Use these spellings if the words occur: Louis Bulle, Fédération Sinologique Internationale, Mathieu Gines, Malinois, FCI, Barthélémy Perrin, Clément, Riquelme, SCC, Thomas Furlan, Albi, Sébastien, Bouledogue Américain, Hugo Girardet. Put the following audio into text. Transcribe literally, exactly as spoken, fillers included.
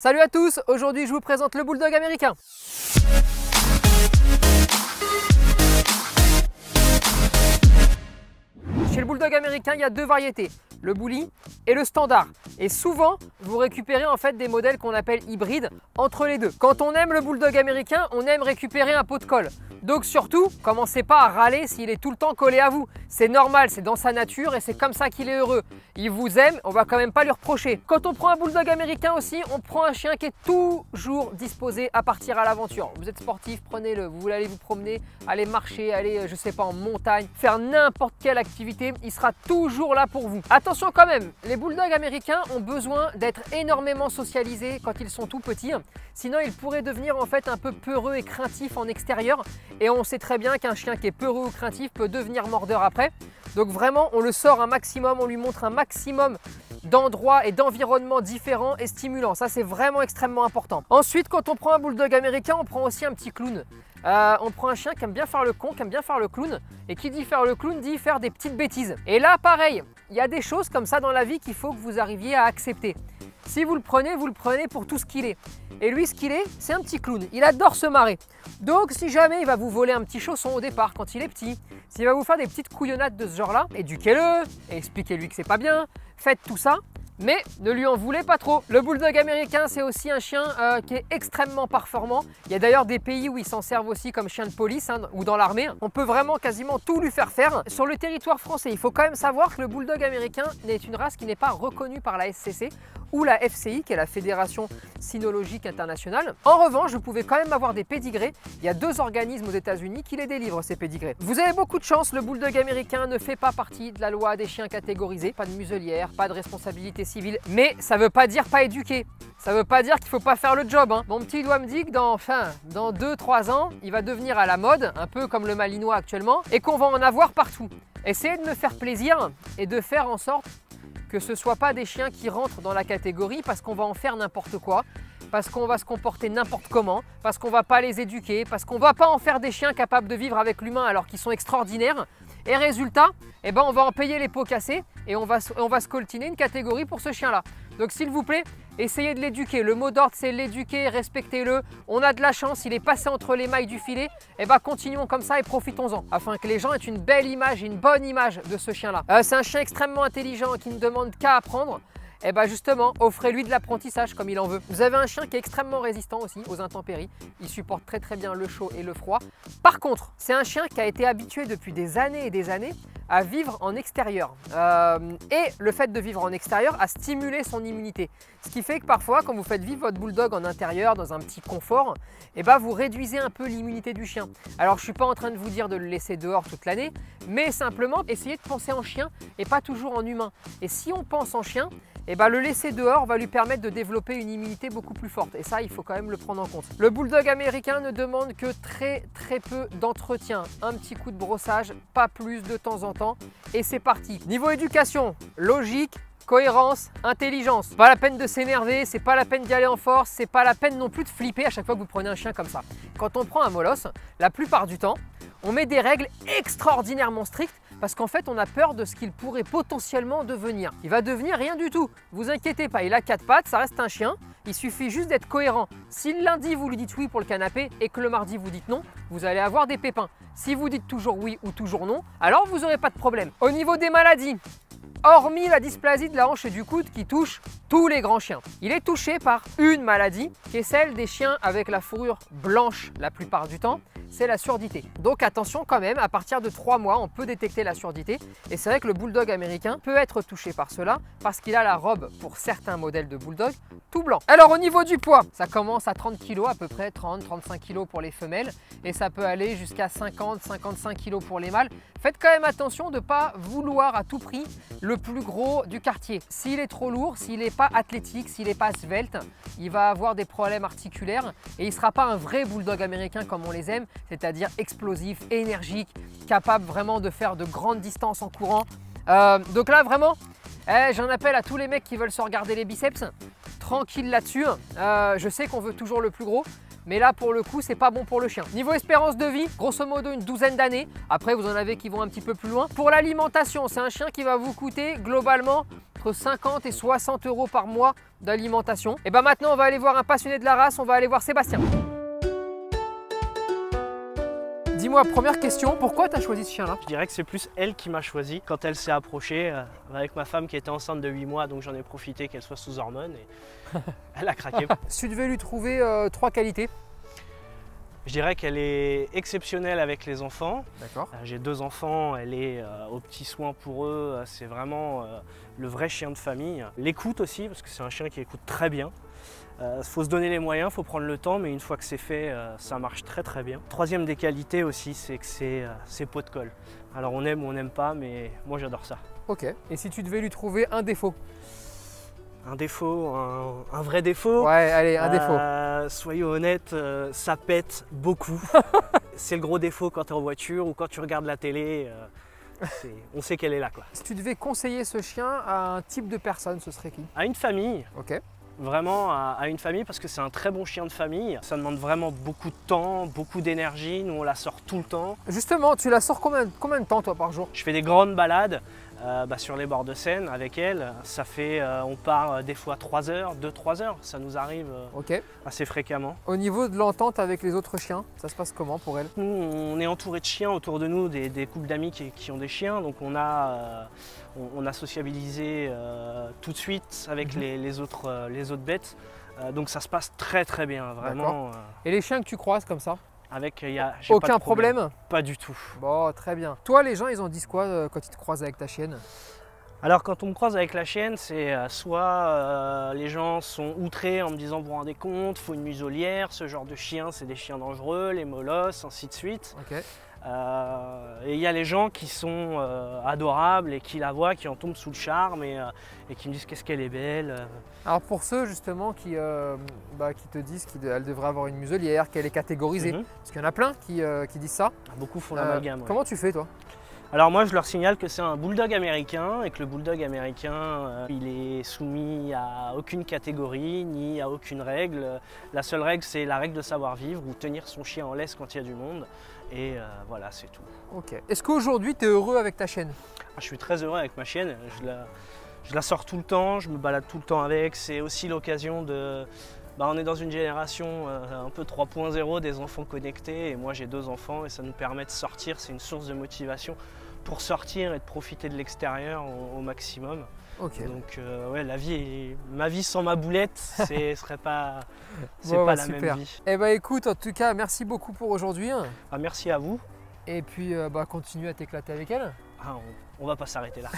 Salut à tous, aujourd'hui je vous présente le bouledogue américain. Chez le bouledogue américain, il y a deux variétés, le bully et le standard. Et souvent, vous récupérez en fait des modèles qu'on appelle hybrides entre les deux. Quand on aime le bouledogue américain, on aime récupérer un pot de colle. Donc surtout, commencez pas à râler s'il est tout le temps collé à vous. C'est normal, c'est dans sa nature et c'est comme ça qu'il est heureux. Il vous aime, on va quand même pas lui reprocher. Quand on prend un bouledogue américain aussi, on prend un chien qui est toujours disposé à partir à l'aventure. Vous êtes sportif, prenez-le. Vous voulez aller vous promener, aller marcher, aller, je sais pas, en montagne, faire n'importe quelle activité, il sera toujours là pour vous. Attention quand même, les bulldogs américains ont besoin d'être énormément socialisés quand ils sont tout petits. Sinon, ils pourraient devenir en fait un peu peureux et craintifs en extérieur. Et on sait très bien qu'un chien qui est peureux ou craintif peut devenir mordeur après. Donc vraiment, on le sort un maximum, on lui montre un maximum d'endroits et d'environnements différents et stimulants. Ça, c'est vraiment extrêmement important. Ensuite, quand on prend un bulldog américain, on prend aussi un petit clown. Euh, on prend un chien qui aime bien faire le con, qui aime bien faire le clown. Et qui dit faire le clown, dit faire des petites bêtises. Et là, pareil, il y a des choses comme ça dans la vie qu'il faut que vous arriviez à accepter. Si vous le prenez, vous le prenez pour tout ce qu'il est. Et lui, ce qu'il est, c'est un petit clown. Il adore se marrer. Donc, si jamais il va vous voler un petit chausson au départ quand il est petit, s'il va vous faire des petites couillonnades de ce genre-là, éduquez-le, expliquez-lui que c'est pas bien, faites tout ça, mais ne lui en voulez pas trop. Le bulldog américain, c'est aussi un chien euh, qui est extrêmement performant. Il y a d'ailleurs des pays où ils s'en servent aussi comme chien de police hein, ou dans l'armée. On peut vraiment quasiment tout lui faire faire. Sur le territoire français, il faut quand même savoir que le bulldog américain est une race qui n'est pas reconnue par la S C C ou la F C I, qui est la Fédération Sinologique Internationale. En revanche, vous pouvez quand même avoir des pédigrés. Il y a deux organismes aux États-Unis qui les délivrent, ces pédigrés. Vous avez beaucoup de chance, le bulldog américain ne fait pas partie de la loi des chiens catégorisés. Pas de muselière, pas de responsabilité civile. Mais ça ne veut pas dire pas éduqué. Ça ne veut pas dire qu'il ne faut pas faire le job. Hein. Mon petit doigt me dit que dans, enfin, dans deux trois ans, il va devenir à la mode, un peu comme le Malinois actuellement, et qu'on va en avoir partout. Essayez de me faire plaisir et de faire en sorte que ce ne soit pas des chiens qui rentrent dans la catégorie parce qu'on va en faire n'importe quoi, parce qu'on va se comporter n'importe comment, parce qu'on ne va pas les éduquer, parce qu'on ne va pas en faire des chiens capables de vivre avec l'humain alors qu'ils sont extraordinaires. Et résultat, eh ben on va en payer les pots cassés et on va, on va se coltiner une catégorie pour ce chien-là. Donc s'il vous plaît, essayez de l'éduquer. Le mot d'ordre, c'est l'éduquer, respectez-le. On a de la chance, il est passé entre les mailles du filet. Eh bien, continuons comme ça et profitons-en, afin que les gens aient une belle image, une bonne image de ce chien-là. Euh, c'est un chien extrêmement intelligent qui ne demande qu'à apprendre. Et eh bien justement, offrez-lui de l'apprentissage comme il en veut. Vous avez un chien qui est extrêmement résistant aussi aux intempéries. Il supporte très très bien le chaud et le froid. Par contre, c'est un chien qui a été habitué depuis des années et des années à vivre en extérieur. Euh, et le fait de vivre en extérieur a stimulé son immunité. Ce qui fait que parfois, quand vous faites vivre votre bulldog en intérieur, dans un petit confort, eh ben vous réduisez un peu l'immunité du chien. Alors, je ne suis pas en train de vous dire de le laisser dehors toute l'année, mais simplement, essayez de penser en chien et pas toujours en humain. Et si on pense en chien, eh ben, le laisser dehors va lui permettre de développer une immunité beaucoup plus forte. Et ça, il faut quand même le prendre en compte. Le bulldog américain ne demande que très très peu d'entretien. Un petit coup de brossage, pas plus de temps en temps. Et c'est parti. Niveau éducation, logique, cohérence, intelligence. Pas la peine de s'énerver, c'est pas la peine d'y aller en force, c'est pas la peine non plus de flipper à chaque fois que vous prenez un chien comme ça. Quand on prend un molosse, la plupart du temps, on met des règles extraordinairement strictes parce qu'en fait, on a peur de ce qu'il pourrait potentiellement devenir. Il va devenir rien du tout. Vous inquiétez pas, il a quatre pattes, ça reste un chien. Il suffit juste d'être cohérent. Si le lundi, vous lui dites oui pour le canapé et que le mardi, vous dites non, vous allez avoir des pépins. Si vous dites toujours oui ou toujours non, alors vous n'aurez pas de problème. Au niveau des maladies, hormis la dysplasie de la hanche et du coude qui touche tous les grands chiens, il est touché par une maladie qui est celle des chiens avec la fourrure blanche la plupart du temps, c'est la surdité. Donc attention quand même, à partir de trois mois, on peut détecter la surdité. Et c'est vrai que le bulldog américain peut être touché par cela parce qu'il a la robe, pour certains modèles de bulldog, tout blanc. Alors au niveau du poids, ça commence à trente kilos à peu près, trente à trente-cinq kilos pour les femelles et ça peut aller jusqu'à cinquante à cinquante-cinq kilos pour les mâles. Faites quand même attention de ne pas vouloir à tout prix le plus gros du quartier. S'il est trop lourd, s'il n'est pas athlétique, s'il n'est pas svelte, il va avoir des problèmes articulaires et il ne sera pas un vrai bulldog américain comme on les aime, c'est-à-dire explosif, énergique, capable vraiment de faire de grandes distances en courant. Euh, donc là, vraiment, eh, j'en appelle à tous les mecs qui veulent se regarder les biceps. Tranquille là-dessus. Euh, je sais qu'on veut toujours le plus gros. Mais là, pour le coup, c'est pas bon pour le chien. Niveau espérance de vie, grosso modo une douzaine d'années. Après, vous en avez qui vont un petit peu plus loin. Pour l'alimentation, c'est un chien qui va vous coûter globalement entre cinquante et soixante euros par mois d'alimentation. Et bien maintenant, on va aller voir un passionné de la race, on va aller voir Sébastien. Dis-moi, première question, pourquoi t'as choisi ce chien-là? Je dirais que c'est plus elle qui m'a choisi. Quand elle s'est approchée, euh, avec ma femme qui était enceinte de huit mois, donc j'en ai profité qu'elle soit sous hormones, et elle a craqué. Si tu devais lui trouver euh, trois qualités? Je dirais qu'elle est exceptionnelle avec les enfants. D'accord. Euh, J'ai deux enfants, elle est euh, aux petits soins pour eux, c'est vraiment euh, le vrai chien de famille. L'écoute aussi, parce que c'est un chien qui écoute très bien. Il euh, faut se donner les moyens, il faut prendre le temps, mais une fois que c'est fait, euh, ça marche très très bien. Troisième des qualités aussi, c'est que c'est euh, pot de colle. Alors on aime ou on n'aime pas, mais moi j'adore ça. Ok, et si tu devais lui trouver un défaut? Un défaut, un, un vrai défaut? Ouais, allez, un euh, défaut. Soyons honnêtes, euh, ça pète beaucoup. C'est le gros défaut quand tu es en voiture ou quand tu regardes la télé. Euh, On sait qu'elle est là, quoi. Si tu devais conseiller ce chien à un type de personne, ce serait qui? À une famille. Ok. Vraiment à, à une famille, parce que c'est un très bon chien de famille. Ça demande vraiment beaucoup de temps, beaucoup d'énergie. Nous, on la sort tout le temps. Justement, tu la sors combien, combien de temps, toi, par jour? Je fais des grandes balades euh, bah, sur les bords de Seine avec elle. Ça fait, euh, on part euh, des fois trois heures, deux trois heures. Ça nous arrive euh, okay. assez fréquemment. Au niveau de l'entente avec les autres chiens, ça se passe comment pour elle? Nous, on est entouré de chiens autour de nous, des, des couples d'amis qui, qui ont des chiens. Donc, on a... Euh, On a sociabilisé euh, tout de suite avec mmh. les, les, autres, euh, les autres bêtes, euh, donc ça se passe très très bien, vraiment. Euh... Et les chiens que tu croises comme ça? Avec, y a, Aucun pas de problème. problème Pas du tout. Bon, très bien. Toi, les gens, ils en disent quoi euh, quand ils te croisent avec ta chienne? Alors quand on me croise avec la chienne, c'est euh, soit euh, les gens sont outrés en me disant « vous vous rendez compte, faut une muselière, ce genre de chien, c'est des chiens dangereux, les molosses, ainsi de suite. Okay. ». Euh, et il y a les gens qui sont euh, adorables et qui la voient, qui en tombent sous le charme et, euh, et qui me disent qu'est-ce qu'elle est belle. Euh. Alors pour ceux justement qui, euh, bah, qui te disent qu'elle devrait avoir une muselière, qu'elle est catégorisée, mm-hmm. parce qu'il y en a plein qui, euh, qui disent ça. Beaucoup font euh, l'amalgame. Ouais. Comment tu fais, toi? Alors moi je leur signale que c'est un bouledogue américain et que le bouledogue américain euh, il est soumis à aucune catégorie ni à aucune règle. La seule règle, c'est la règle de savoir vivre ou tenir son chien en laisse quand il y a du monde. Et euh, voilà, c'est tout. Ok. Est-ce qu'aujourd'hui tu es heureux avec ta chienne? Ah, je suis très heureux avec ma chienne. Je la, je la sors tout le temps, je me balade tout le temps avec. C'est aussi l'occasion de... Bah, on est dans une génération euh, un peu trois point zéro des enfants connectés, et moi j'ai deux enfants et ça nous permet de sortir, c'est une source de motivation pour sortir et de profiter de l'extérieur au, au maximum. Okay. Donc euh, ouais, la vie, ma vie sans ma boulette, ce serait pas, c'est bon, pas bah, la super. même vie. Eh bah écoute, en tout cas, merci beaucoup pour aujourd'hui. Ah, merci à vous. Et puis euh, bah, continue à t'éclater avec elle. Ah, on, on va pas s'arrêter là.